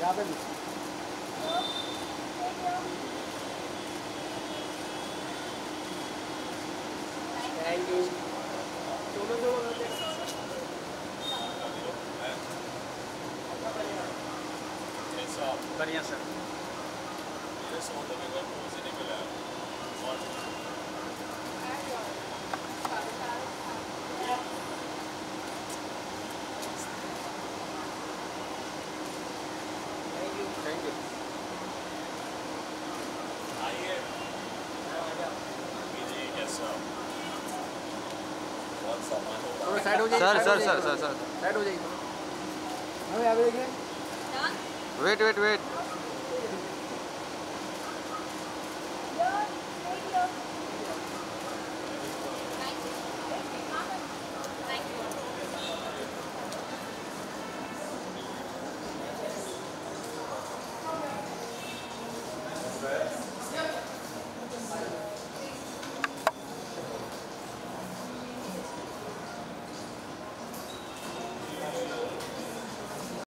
यहाँ पे thank you. Yes, sir. Yes, sir. Yes, on the way to Zinibila. Thank you. Thank you. I am. Yes, sir. Sir. Wait.